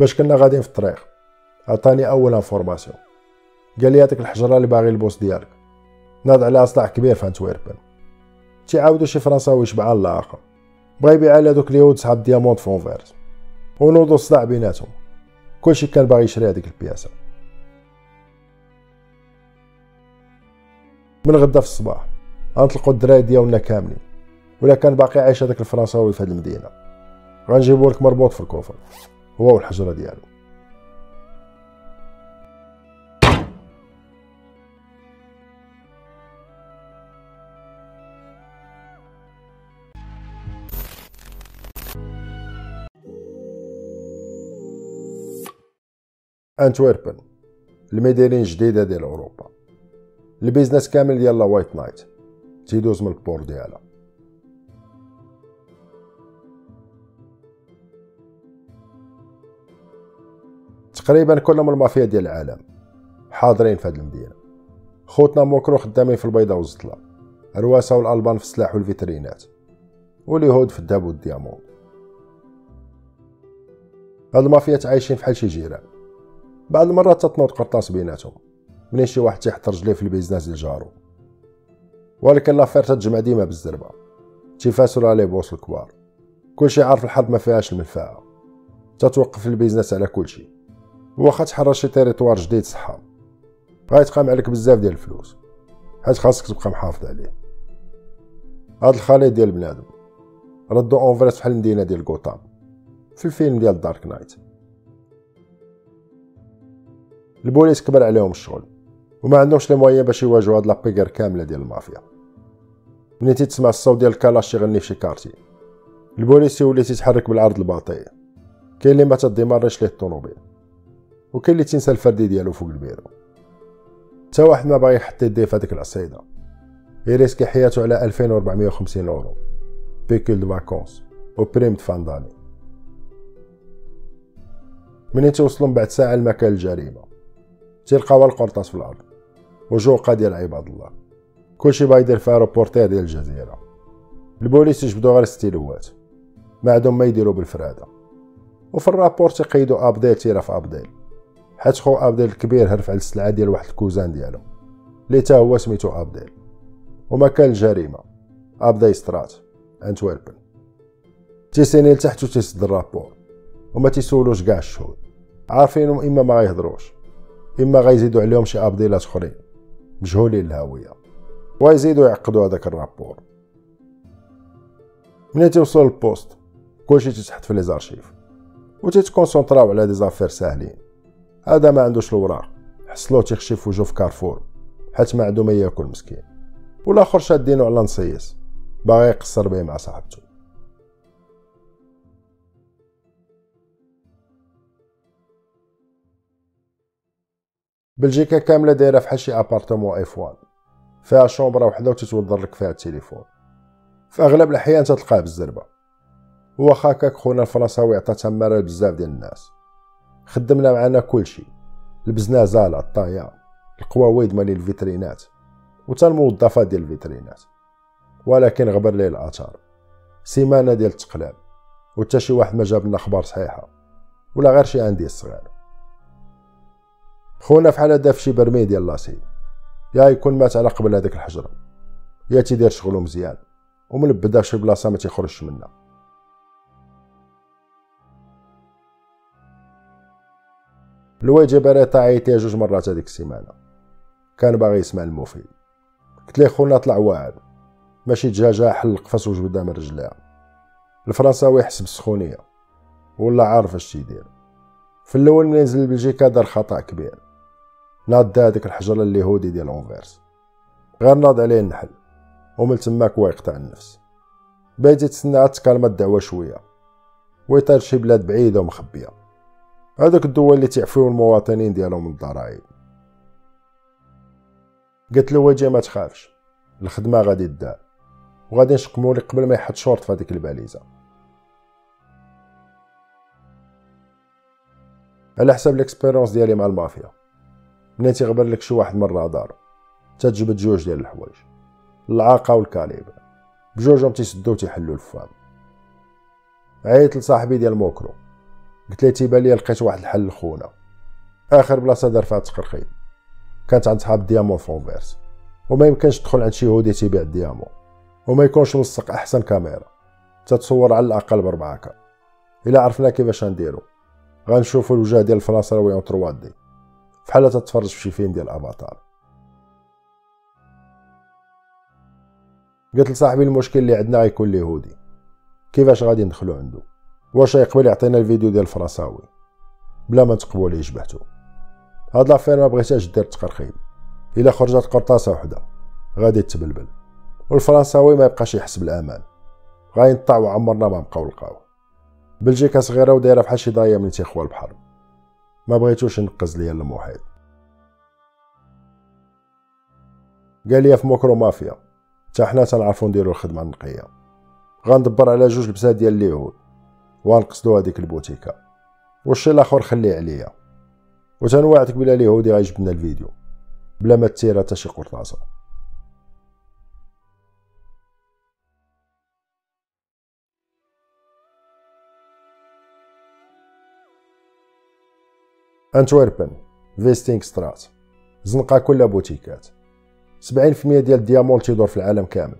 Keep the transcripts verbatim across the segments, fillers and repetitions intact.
باش كنا غاديين في الطريق عطاني اول انفورماسيون، قال لي هذيك الحجره اللي باغي البوس ديالك ناض عليها صداع كبير في انتويربن، تيعاودو شي فرنساوي شبعان اللاقه بغا يبيعها لهذوك اليهود صحاب دياموند فونفيرت ونوضو صداع بيناتهم، كلشي كان باغي يشري هذيك البياسه. من غدا في الصباح غنطلقو الدراري ديالنا كاملين، ولا كان باقي عايش هذاك الفرنساوي في هاد المدينه غنجيبو لك مربوط في الكوفر هو والحجره ديالو. أنتويربن المدينة الجديدة ديال أوروبا، البيزنس كامل ديال لا وايت نايت تيدوز من البور ديالها. تقريبا كل من المافيا ديال العالم حاضرين في هاد المدينة، خوتنا موكرو خدامين في البيضة والزطلة، الرواسة والألبان في السلاح والفيترينات، واليهود في الذهب والدياموند. هاد المافيات عايشين فحال شي جيران، بعض المرات تتنوض قرطاس بيناتهم منين شي واحد تيحط رجليه في البيزنس ديال جارو، ولكن لافير تتجمع ديما بالزربه، تيفاسلو على لي بوس الكبار، كلشي عارف الحرب ما فيهاش المنفعه، تتوقف البيزنس على كلشي، واخا تحرر شي تيريتوار جديد صحا غيتقام عليك بزاف ديال الفلوس حيت خاصك تبقى محافظ عليه. هاد الخليط ديال بنادم ردو اونفريت بحال المدينه ديال غوتام في الفيلم ديال دارك نايت. البوليس كبر عليهم الشغل وما عندهمش لي مويان باش يواجهوا هاد لابيغر كامله ديال المافيا. ملي تسمع الصوت ديال الكلاش يغني في شي كارتي البوليس يولي تيتحرك بالعرض البطيء، كاين اللي ما تديمارش ليه الطوموبيل وكاين اللي تنسى الفردي ديالو فوق البيرو، حتى واحد ما باغي يحط يديه في هاديك العصيده يريسكي حياته على ألفين وأربعمية وخمسين اورو بيكول دو فاكونس وبريم د فانداني. ملي توصلوا من بعد ساعه لمكان الجريمه تلقاو القرطاس في الارض وجوقه ديال عباد الله، كلشي باغي يدير في ايروبورتير ديال الجزيره. البوليس يجبدو غير ستيلوات ما عندهم ما يديرو بالفراده، وفي الرابور تيقيدو ابديل تيرف ابديل حيت خو ابديل الكبير هرف على السلعه ديال واحد الكوزان ديالو اللي تا هو سميتو ابديل، ومكان الجريمه ابديل سترات انتويربن. تيسيني لتحت وتيسد الرابور وما تيسولوش كاع الشهود، عارفينهم اما ما غيهضروش اما غيزيدو عليهم شي ابديلات اخرين مجهولين الهويه ويزيدو يعقدوا هذاك الرابور. ملي توصل البوست كلشي تيتحط في لي زارشيف وتيتكونسونطراو على دي زافير ساهلين، هذا ما عندوش الوراق حصلو تيخشي في وجهو في كارفور حيت ما عندو ما ياكل مسكين، والاخر شادينو على نصيص باغي يقصر بيه مع صاحبته. بلجيكا كامله دايره فحال شي ابارتمون اف واحد فيها شومبره وحده وتتوضر لك فيها التليفون، في اغلب الاحيان تتلقاه بالزربه. واخا هكاك خونا الفرنساوي عطا تماره بزاف ديال الناس، خدمنا معانا كلشي، لبزنا زال الطايا القواويد مالي الفيترينات وتا الموظفات ديال الفيترينات، ولكن غبر ليه الاثار سيمانه ديال التقلاب وحتى شي واحد ما جاب لنا اخبار صحيحه ولا غير شي عندي صغير. خونا فحال هدا فشي برميل ديال لاسي، يا يكون مات على قبل هذيك الحجره يا تيدير شغلو مزيان ومن بدا فشي بلاصه ما تيخرجش منها. لويجي بريطا عيط ليا جوج مرات هذيك السيمانه، كان باغي يسمع المفيد، قلت ليه خونا طلع واعر ماشي دجاجه حل القفص وجبدها من رجليها. الفرنساوي حسب السخونيه ولا عارف اش تيدير، في الاول ملي نزل لبلجيكا دار خطا كبير، ناض هذيك الحجره اليهودي ديال اونفيرس غير ناض عليه النحل ومن تماك هو يقطع النفس، باغي تسنى عاد تكالما الدعوه شويه ويطير شي بلاد بعيده ومخبيه، هذوك الدول اللي تعفيو المواطنين ديالهم من الضرائب. قلت له واجي ما تخافش الخدمه غادي تدار وغادي نشقمو لك قبل ما يحط شورت في هذيك الباليزه. على حسب الاكسبيرونس ديالي مع المافيا ملي تيغبر لك شي واحد من الرادار تتجبد جوج ديال الحوايج، العاقه والكاليبر، بجوجهم تيسدو تيحلو الفام. عيط لصاحبي ديال موكرو قلت لها تيبان لي لقيت واحد الحل لخونا. اخر بلاصه دار فيها التقرخيد كانت عند صحاب ديامون فونفيرس، وما يمكنش تدخل عند شي يهودي تيبيع الديامون وما يكونش لصق احسن كاميرا تتصور على الاقل بربعاكا. الا عرفنا كيفاش غنديرو غنشوفو الوجه ديال الفرنساوي اون ثري دي فحال تتفرج فشي فيلم ديال افاتار. قلت لصاحبي المشكل اللي عندنا غيكون اليهودي، كيفاش غادي ندخلو عندو؟ واش يقبل يعطينا الفيديو ديال الفرنساوي؟ بلا ما نتقبو ليه جبهتو. هاد لافير ما بغيتهاش دير تقرخيب، الا خرجت قرطاسه وحده غادي تبلبل والفرنساوي ما يبقاش يحس بالامان، غينطعو عمرنا ما نبقاو نلقاو. بلجيكا صغيره ودايره بحال شي ضايه من تيخوى البحر، ما بغيتوش ينقز ليا المحيط. قال لي في موكرو مافيا حتى حنا تنعرفو نديرو الخدمه النقيه، غندبر على جوج لبسات ديال اليهود وغنقصدو هذيك البوتيكه والشي الاخر خليه عليا، وتنوعدك بلا اليهودي غيجبد لنا الفيديو بلا ما تيرا حتى شي قرطاسه. انتويربن فيستينغ سترات، زنقه كلها بوتيكات، سبعين بالمية ديال الديامون تيدور في العالم كامل،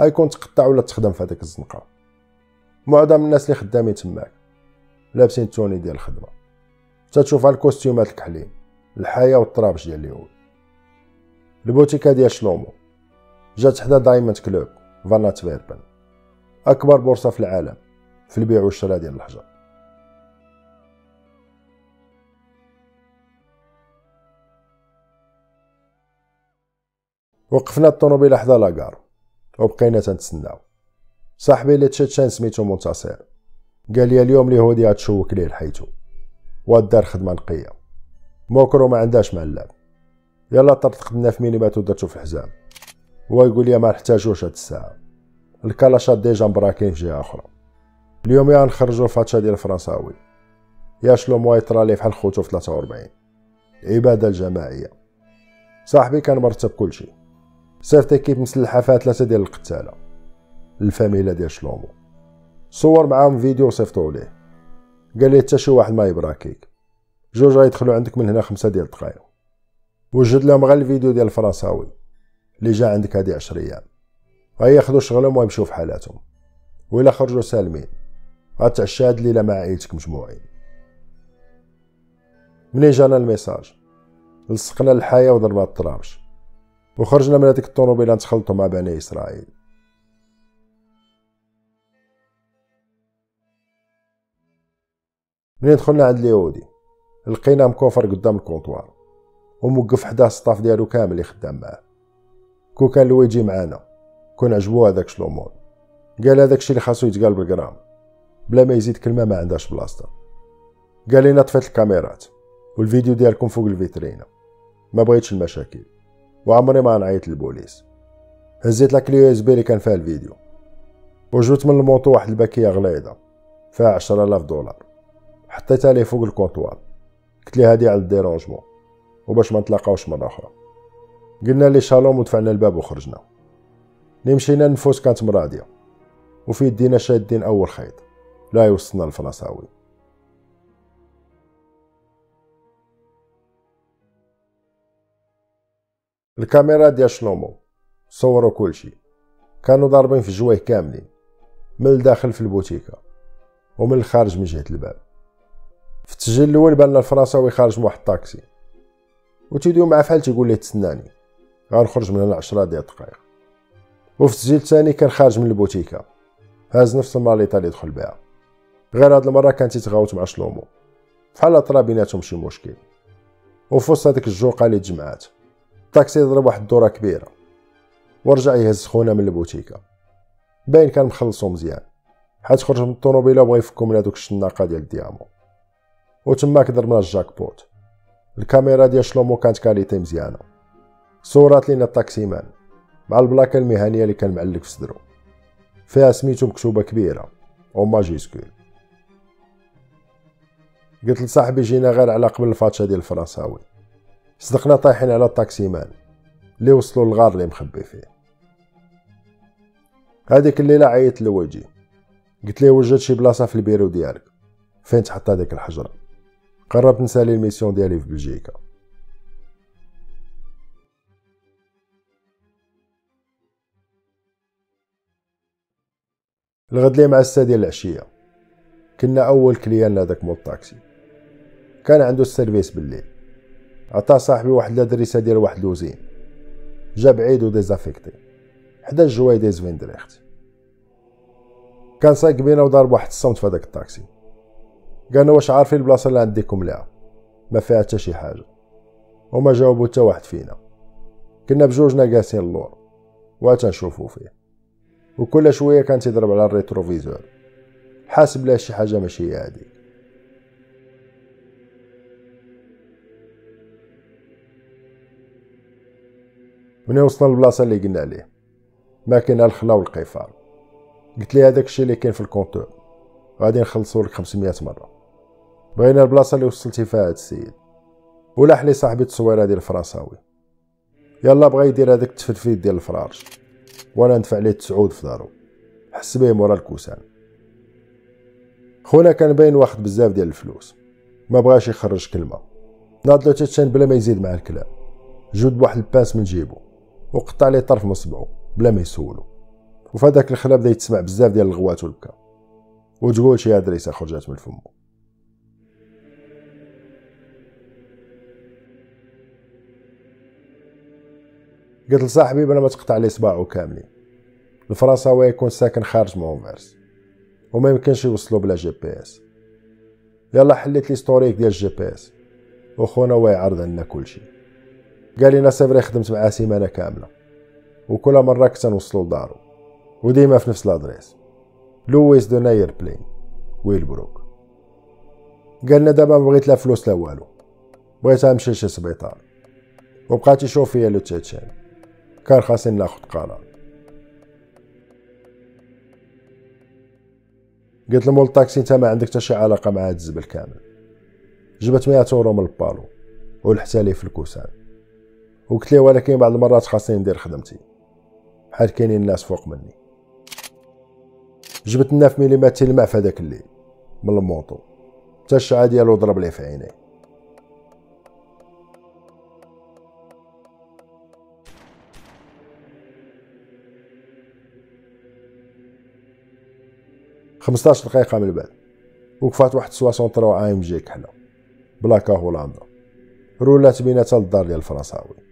غيكون تقطع ولا تخدم في هذيك الزنقه. معظم الناس اللي خدامين تماك لابسين التوني ديال الخدمه، تتشوف على الكوستيومات الكحلين الحياه والطرابش ديال اليهود. البوتيكه ديال شلومو جات حدا دايموند كلوب فانا تويربن، اكبر بورصه في العالم في البيع والشراء ديال الحجر. وقفنا الطونوبيله حدا لاكار وبقينا تنتسناو. صاحبي اللي تشيتشان سميتو منتصر قال لي اليوم اليهودي غتشوك ليه لحيتو ودار خدمه نقيه، موكرو ما عندهاش مع اللعب. يلا طرطقنا في مينيبات ودرتو في الحزام، هو يقول لي ما نحتاجوش هاد الساعه، الكلاشات ديجا مبراكين في جهه اخرى. اليوم يا نخرجو فاتشا ديال الفرنساوي يا شلومو يطرالي بحال خوتو في ثلاثة وأربعين. العباده الجماعيه. صاحبي كان مرتب كلشي، صيفط كيب مسلحه فيها ثلاثه ديال القتاله الفاميله ديال شلومو، صور معاهم فيديو وصيفطو ليه. قال لي حتى شي واحد ما يبراكيك، جوج غيدخلوا عندك من هنا خمسه ديال الدقائق. وجد لهم غير الفيديو ديال الفرنساوي اللي جا عندك هادي عشرة ايام، غياخدو شغلهم ويمشيو في حالاتهم، وإلا خرجوا سالمين غتعشى هاد الليله مع عائلتك مجموعين. منين جانا الميساج لصقنا الحياه وضربات الطرابش، وخرجنا من هاديك الطونوبيله نتخلطو مع بني اسرائيل. منين دخلنا عند اليهودي لقينا مكوفر قدام الكونطوار وموقف حداه السطاف ديالو كامل اللي خدام معاه. كون كان لويجي معانا كون عجبو هذاك شلومون، قال هذاك الشيء اللي خاصو يتقال بالجرام بلا ما يزيد كلمه ما عندهاش بلاصتها. قال لينا طفيت الكاميرات والفيديو ديالكم فوق الفيترينا، ما بغيتش المشاكل وعمري ما غنعيط للبوليس. هزيت لا كليو اس بي اللي كان فيها الفيديو وجبت من المونطو واحد الباكيه غليظه فيها عشرة آلاف دولار، حطيتها ليه فوق الكونطوار. قلت ليه هادي على الديرونجمون وباش ما نتلاقاوش مره اخرى. قلنا لي شالوم ودفعنا الباب وخرجنا. ملي مشينا النفوس كانت مراضيه وفي يدينا شادين اول خيط لا يوصلنا للفرنساوي. الكاميرا ديال شلومو صوروا كلشي، كانوا ضاربين في الجويه كاملين من الداخل في البوتيكه ومن الخارج من جهه الباب. في التسجيل الاول بان الفرنساوي خارج من واحد الطاكسي وتيديو معاه فحال تيقول ليه تسناني غنخرج من هنا عشرة ديال الدقائق. وفي التسجيل الثاني كان خارج من البوتيكه هاز نفس الماليطه اللي دخل بها، غير هاد المره كان تيتغاوت مع شلومو بحال طرا بيناتهم شي مشكل. وفي وسط هاديك الجوقه اللي تجمعات الطاكسي ضرب واحد الدوره كبيره ورجع يهز خونا من البوتيكه، باين كان مخلصو مزيان حيت خرج من الطونوبيله وبغى يفكو من هادوك الشناقه ديال الديامون. وتماك ضربنا الجاكبوت، الكاميرا ديال شلومو كانت كاليتي مزيانه، صورات لينا الطاكسيمان مع البلاكه المهنيه اللي كان معلق في صدرو فيها سميتو مكتوبه كبيره او ماجيسكول. قلت لصاحبي جينا غير على قبل الفاتشه ديال الفرنساوي، صدقنا طايحين على الطاكسيمان اللي وصلوا للغار اللي مخبي فيه. هذيك الليله عيطت لوجي قلت ليه وجدت شي بلاصه في البيرو ديالك فين تحط هذيك الحجره. قربت نسالي الميسيون ديالي في بلجيكا. الغد لي مع الساعة ديال العشيه كنا اول كليان لهداك مول الطاكسي، كان عنده السيرفيس بالليل. عطا صاحبي واحد الادريسه ديال واحد لوزين جاب عيد وديزافيكتي حدا الجوايديز فين دريخت. كان سايق بينا وضارب واحد الصمت في هداك الطاكسي. قالنا واش عارفين البلاصه اللي عنديكم ليها؟ ما فيها حتى شي حاجه، وما جاوبوا حتى واحد فينا. كنا بجوجنا جالسين اللور واه تنشوفو فيه، وكل شويه كان تيضرب على الريتروفيزور حاسب ليه شي حاجه ماشي هي هادي. ملي وصلنا للبلاصه اللي قلنا ليه ما كاينها الخلا والقفار، قلت ليه هذاك الشيء اللي كاين في الكونتور غادي نخلصو لك خمسمية مره. بغينا البلاصه اللي وصلتي فيها هاد السيد، ولاح لي صاحبي التصويره ديال الفرنساوي. يلا بغا يدير هذاك التفرفيد ديال الفرارج وانا ندفع ليه تسعود في دارو، حس بيه مورا الكوسان. خونا كان باين واخد بزاف ديال الفلوس، ما بغاش يخرج كلمه. ناضلو تاتشان بلا ما يزيد مع الكلام، جود بواحد الباس من جيبو وقطع ليه طرف من صبعو بلا ما يسولو. وفي هداك الخلا بدا يتسمع بزاف ديال الغوات والبكا، وتقول شي ادريسه خرجات من فمو. قلت لصاحبي بلا ما تقطع لي صباعو كاملين، الفرنساوي يكون ساكن خارج مونفيرس وما يمكنش يوصلو بلا جي بي اس. يلا حليت ليستوريك ديال الجي بي اس، وخونا هو يعرض لنا كلشي. قال لينا سيفري خدمت معاه سيمانه كامله، وكل مره كنت نوصلو لدارو وديما في نفس الادريس، لويس دو ناير بلين ويلبروك. قالنا دابا مبغيت لا فلوس لا والو، بغيتها نمشي لشي سبيطار. وبقى تيشوف فيا لو تشاتشان، كان خاصني ناخد قرار. قلت لمول الطاكسي انت ما عندك حتى شي علاقه مع هاد الزبل كامل. جبت مية يورو من البالو ولحتها ليه في الكوسان، وقلت ليه ولكن بعض المرات خاصني ندير خدمتي بحال كاينين الناس فوق مني. جبت لنا في مليمات تلمع في هداك الليل من الموطو، حتى الشعاع ديالو ضرب ليه في عينيه. خمسطاش دقيقه من بعد وقفات واحد سواسونطرو عايم جي كحله بلاكا هولندا، رولات بينا حتى للدار ديال الفرنساوي.